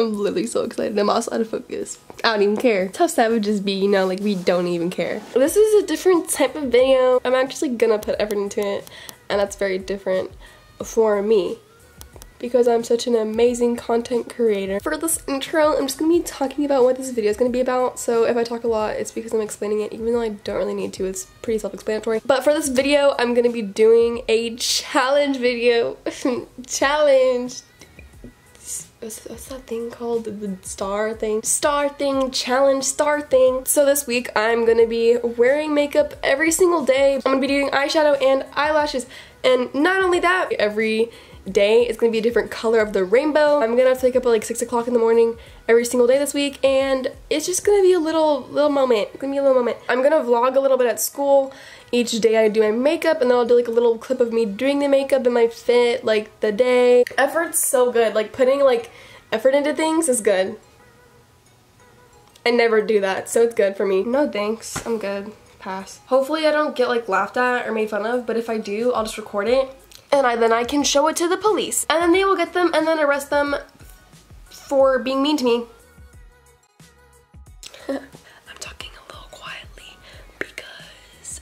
I'm literally so excited. I'm also out of focus. I don't even care. That's how savages be, you know, like we don't even care. This is a different type of video. I'm actually gonna put effort into it, and that's very different for me, because I'm such an amazing content creator. For this intro, I'm just gonna be talking about what this video is gonna be about, so if I talk a lot, it's because I'm explaining it, even though I don't really need to, it's pretty self-explanatory. But for this video, I'm gonna be doing a challenge video. Challenge! What's that thing called? The star thing? Star thing, challenge, star thing. So this week, I'm gonna be wearing makeup every single day. I'm gonna be doing eyeshadow and eyelashes, and not only that, every day is gonna be a different color of the rainbow. I'm gonna have to wake up at like 6 o'clock in the morning every single day this week, and it's just gonna be a little moment. It's gonna be a little moment. I'm gonna vlog a little bit at school. Each day I do my makeup, and then I'll do like a little clip of me doing the makeup and my fit, like the day. Effort's so good. Like putting like effort into things is good. I never do that, so it's good for me. No thanks, I'm good. Pass. Hopefully I don't get like laughed at or made fun of, but if I do, I'll just record it. And then I can show it to the police, and then they will get them and then arrest them for being mean to me. I'm talking a little quietly because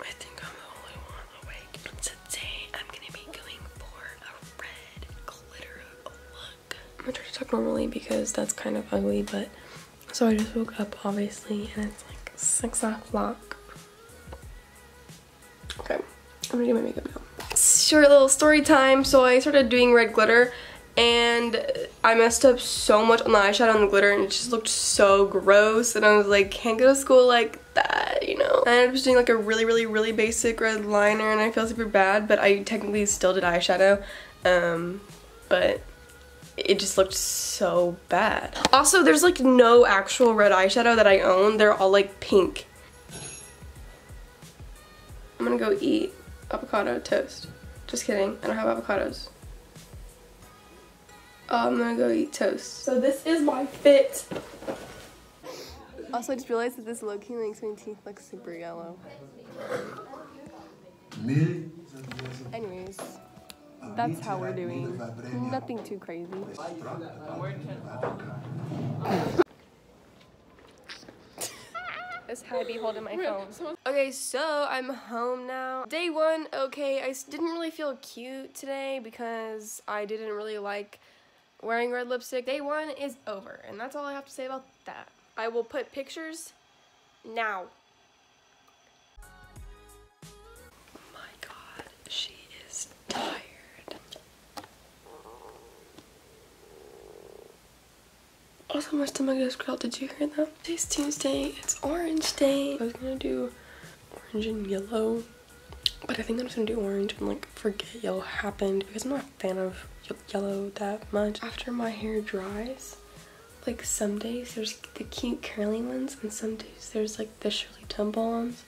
I think I'm the only one awake. Today I'm gonna be going for a red glitter look. I'm gonna try to talk normally because that's kind of ugly, but so I just woke up obviously, and it's like 6 o'clock. Okay. I'm gonna do my makeup now. Short little story time. So I started doing red glitter, and I messed up so much on the eyeshadow and the glitter, and it just looked so gross, and I was like, can't go to school like that, you know. I ended up just doing like a really basic red liner, and I feel super bad, but I technically still did eyeshadow, but it just looked so bad. Also, there's like no actual red eyeshadow that I own. They're all like pink. I'm gonna go eat avocado toast. Just kidding, I don't have avocados. I'm gonna go eat toast. So this is my fit. Also, I just realized that this low-key makes my teeth look super yellow. Anyways, that's how we're doing. Nothing too crazy. That's how I be holding my phone. Okay, so I'm home now. Day one, okay, I didn't really feel cute today because I didn't really like wearing red lipstick. Day one is over, and that's all I have to say about that. I will put pictures now. Oh my god, she is tired. Also, my stomach just growled. Did you hear that? Today's Tuesday. It's orange day. I was gonna do orange and yellow, but I think I'm just gonna do orange and like forget yellow happened because I'm not a fan of yellow that much. After my hair dries, like some days there's the cute curly ones, and some days there's like the Shirley Temple ones.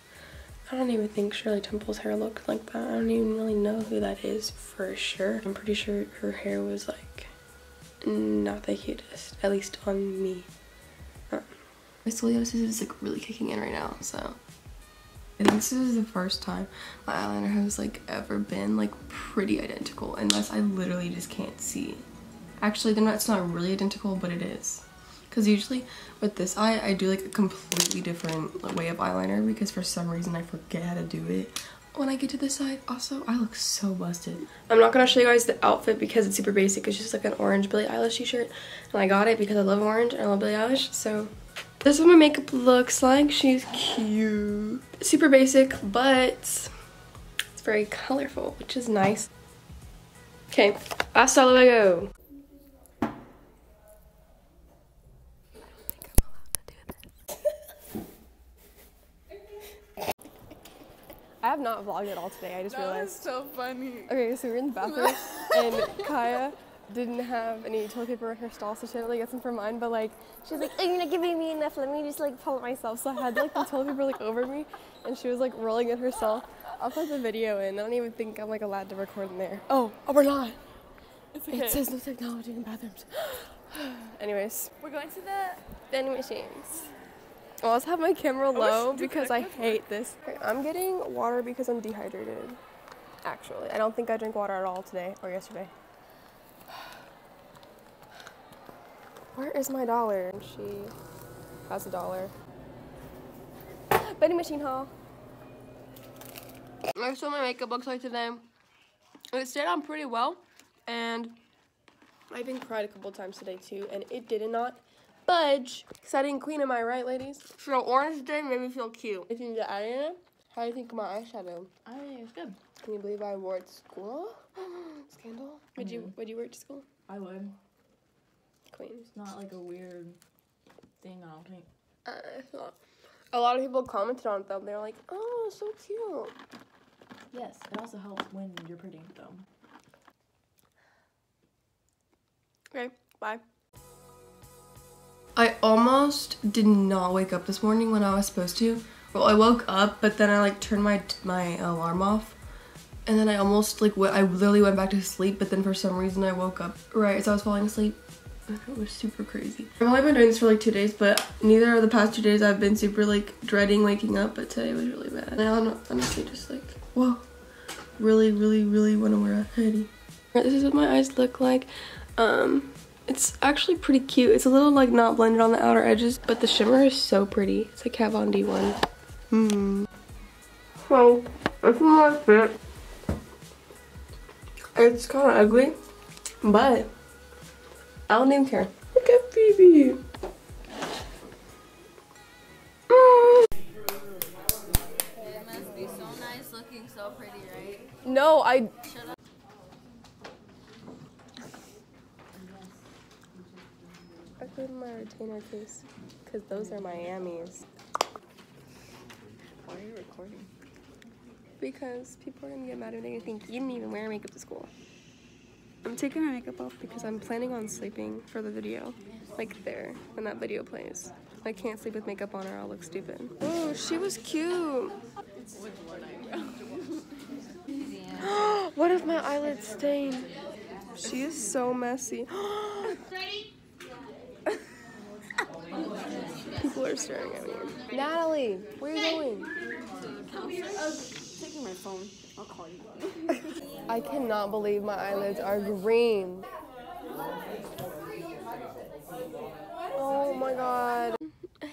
I don't even think Shirley Temple's hair looked like that. I don't even really know who that is for sure. I'm pretty sure her hair was like not the cutest, at least on me. My scoliosis is like really kicking in right now, so. And this is the first time my eyeliner has like ever been like pretty identical, unless I literally just can't see. Actually, they're not, it's not really identical, but it is. Because usually with this eye, I do like a completely different way of eyeliner because for some reason I forget how to do it when I get to this side. Also, I look so busted. I'm not gonna show you guys the outfit because it's super basic. It's just like an orange Billie Eilish t-shirt, and I got it because I love orange and I love Billie Eilish, so. This is what my makeup looks like. She's cute. Super basic, but it's very colorful, which is nice. Okay, hasta luego. I don't think I'm allowed to do this. I have not vlogged at all today, I just realized. That was so funny. Okay, so we're in the bathroom, and Kaya didn't have any toilet paper in her stall, so she had to like get some for mine, but like she was like, oh, you're not giving me enough, let me just like pull it myself. So I had like the toilet paper like over me, and she was like rolling it herself. I'll put the video in. I don't even think I'm like allowed to record in there. Oh we're not. It's okay. It says no technology in bathrooms. Anyways, we're going to the vending machines. I'll also have my camera low because I hate this. Okay, I'm getting water because I'm dehydrated. Actually, I don't think I drank water at all today or yesterday. where is my dollar? And she has a dollar. Vending machine haul. I saw my makeup looks like today. It stayed on pretty well, and I think cried a couple times today too, and it did not budge because I didn't clean. Am I right, ladies? So orange day made me feel cute. If you need to add in it, how do you think of my eyeshadow? I think it's good. Can you believe I wore it to school? Scandal. Would you wear it to school? I would. Queen. It's not like a weird thing. I don't think. It's not. A lot of people commented on it though. They were like, "Oh, so cute." Yes, it also helps when you're pretty though. Okay, bye. I almost did not wake up this morning when I was supposed to. Well, I woke up, but then I like turned my alarm off, and then I almost like I literally went back to sleep. But then for some reason I woke up right as I was falling asleep. It was super crazy. I've only been doing this for like 2 days, but neither of the past 2 days I've been super like dreading waking up, but today was really bad. And I honestly just like, whoa, really, really, really want to wear a hoodie. Right, this is what my eyes look like. It's actually pretty cute. It's a little like not blended on the outer edges, but the shimmer is so pretty. It's a Kat Von D one. So, if you like it, it's kind of ugly, but I don't even care. Look at Phoebe. It must be so nice looking so pretty, right? No, I... Shut up. I put in my retainer case because those are Miamis. Why are you recording? Because people are going to get mad at me and think you didn't even wear makeup to school. I'm taking my makeup off because I'm planning on sleeping for the video, like there, when that video plays. I can't sleep with makeup on or I'll look stupid. Oh, she was cute. What if my eyelids stain? She is so messy. People are staring at me. Natalie, where are you going? I'm taking my phone. I'll call you. I cannot believe my eyelids are green. Oh my god.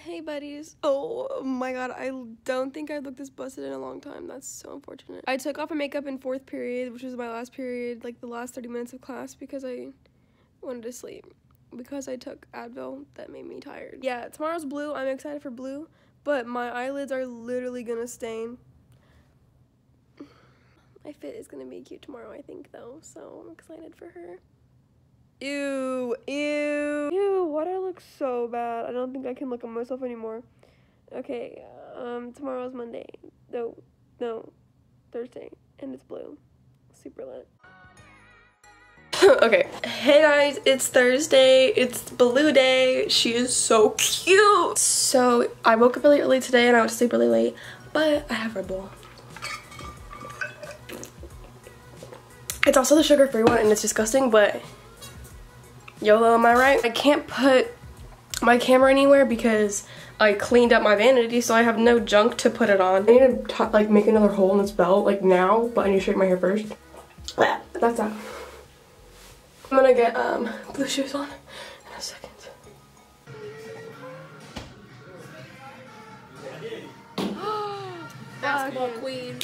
Hey buddies. Oh my god, I don't think I've looked this busted in a long time. That's so unfortunate. I took off my makeup in fourth period, which was my last period, like the last 30 minutes of class, because I wanted to sleep. Because I took Advil, that made me tired. Yeah, tomorrow's blue. I'm excited for blue, but my eyelids are literally gonna stain. My fit is gonna be cute tomorrow, I think, though, so I'm excited for her. Ew, ew, ew, why do I look so bad? I don't think I can look at myself anymore. Okay, tomorrow's Monday. No, Thursday, and it's blue. Super lit. Okay, hey guys, it's Thursday, it's Blue Day. She is so cute. So, I woke up really early today and I went to sleep really late, but I have Red Bull. It's also the sugar-free one, and it's disgusting, but YOLO, am I right? I can't put my camera anywhere because I cleaned up my vanity, so I have no junk to put it on. I need to, like, make another hole in this belt, like, now, but I need to straighten my hair first. That's that. I'm gonna get, blue shoes on in a second. Basketball queen.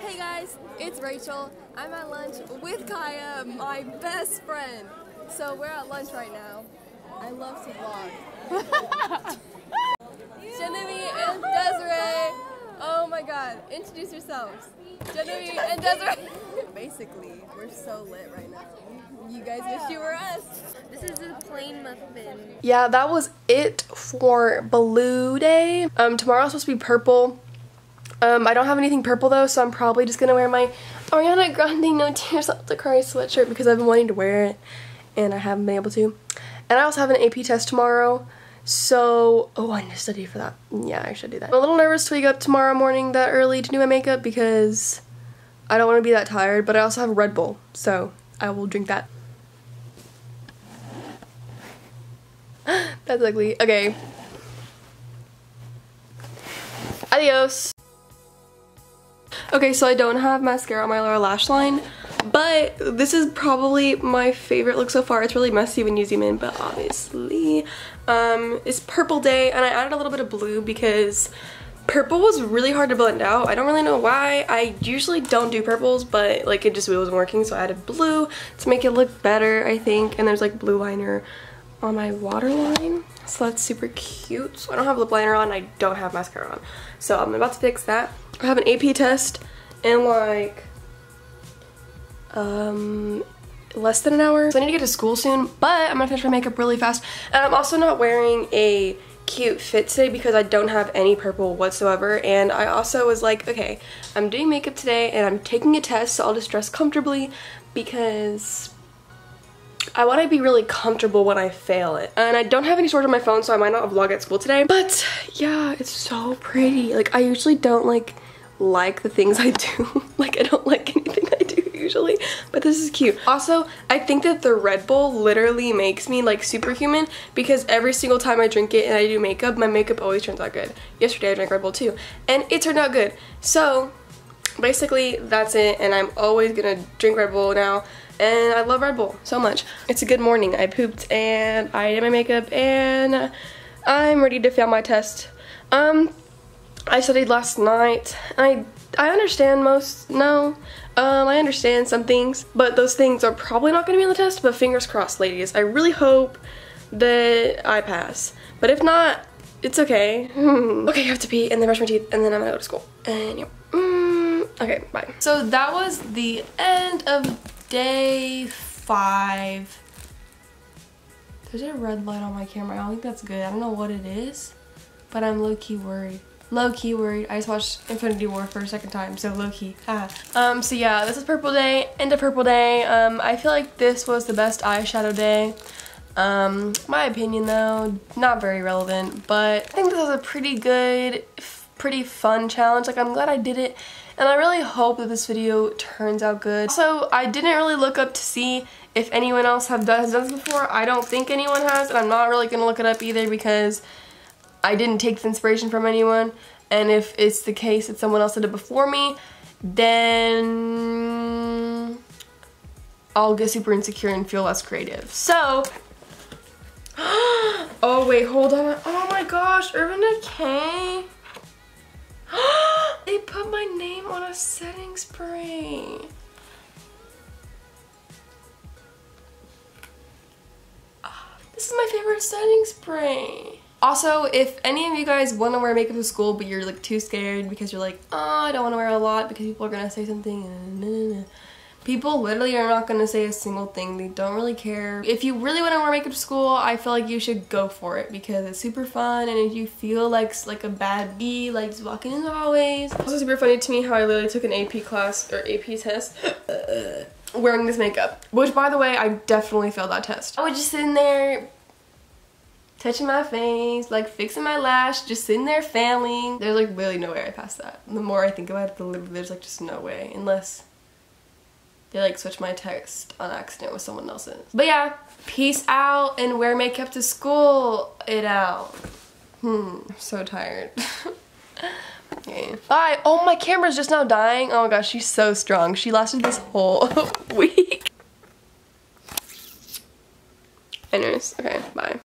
Hey guys, it's Rachel. I'm at lunch with Kaya, my best friend. So we're at lunch right now. I love to vlog. Genevieve and Desiree. Oh my god, introduce yourselves. Genevieve and Desiree. Basically, we're so lit right now. You guys wish you were us. This is a plain muffin. Yeah, that was it for Blue Day. Tomorrow's supposed to be purple. I don't have anything purple though, so I'm probably just gonna wear my Ariana Grande No Tears Left to Cry sweatshirt because I've been wanting to wear it and I haven't been able to. And I also have an AP test tomorrow, so oh, I need to study for that. Yeah, I should do that. I'm a little nervous to wake up tomorrow morning that early to do my makeup because I don't want to be that tired, but I also have a Red Bull, so I will drink that. That's ugly. Okay. Adios. Okay, so I don't have mascara on my lower lash line, But this is probably my favorite look so far. It's really messy when you zoom in, but obviously it's Purple Day, and I added a little bit of blue because purple was really hard to blend out. I don't really know why. I usually don't do purples, but like it just wasn't working, so I added blue to make it look better, I think. And there's like blue liner on my waterline, so that's super cute. So I don't have lip liner on, I don't have mascara on, so I'm about to fix that. I have an AP test in like less than an hour, so I need to get to school soon, but I'm gonna finish my makeup really fast. And I'm also not wearing a cute fit today because I don't have any purple whatsoever, and I also was like, okay, I'm doing makeup today and I'm taking a test, so I'll just dress comfortably because I want to be really comfortable when I fail it. And I don't have any storage on my phone, so I might not vlog at school today, but yeah, it's so pretty. Like I usually don't like the things I do. Like I don't like anything I do usually, but this is cute. Also, I think that the Red Bull literally makes me like superhuman, because every single time I drink it and I do makeup, my makeup always turns out good. Yesterday I drank Red Bull too, and it turned out good. So basically that's it, and I'm always gonna drink Red Bull now, and I love Red Bull so much. It's a good morning. I pooped and I did my makeup and I'm ready to fail my test. I studied last night. I understand most. No. I understand some things, but those things are probably not gonna be on the test, but fingers crossed, ladies. I really hope that I pass, but if not, it's okay. Okay, I have to pee and then brush my teeth and then I'm gonna go to school. And yep. Okay, bye. So that was the end of day 5. There's a red light on my camera. I don't think that's good. I don't know what it is, but I'm low-key worried. Low-key worried. I just watched Infinity War for a second time, so low-key. So yeah, this is Purple Day, end of Purple Day. I feel like this was the best eyeshadow day. My opinion though, not very relevant, but I think this was a pretty good, pretty fun challenge. Like I'm glad I did it, and I really hope that this video turns out good. Also, I didn't really look up to see if anyone else has done this before. I don't think anyone has, and I'm not really gonna look it up either because I didn't take the inspiration from anyone, and if it's the case that someone else did it before me, then I'll get super insecure and feel less creative. So, oh wait, hold on, oh my gosh, Urban Decay. They put my name on a setting spray. This is my favorite setting spray. Also, if any of you guys want to wear makeup to school, but you're like too scared because you're like, oh, I don't want to wear a lot because people are going to say something. People literally are not going to say a single thing. They don't really care. If you really want to wear makeup to school, I feel like you should go for it because it's super fun, and if you feel like a bad bee, like just walking in the hallways. It's also super funny to me how I literally took an AP class or AP test wearing this makeup, which by the way, I definitely failed that test. I was just sitting there touching my face, like fixing my lash, just sitting there failing. There's like really no way I passed that. The more I think about it, there's like just no way, unless they like switch my text on accident with someone else's. But yeah, peace out and wear makeup to school it out. I'm so tired. Okay. Bye. Oh, my camera's just now dying. Oh my gosh, she's so strong. She lasted this whole week. Anyways, okay, bye.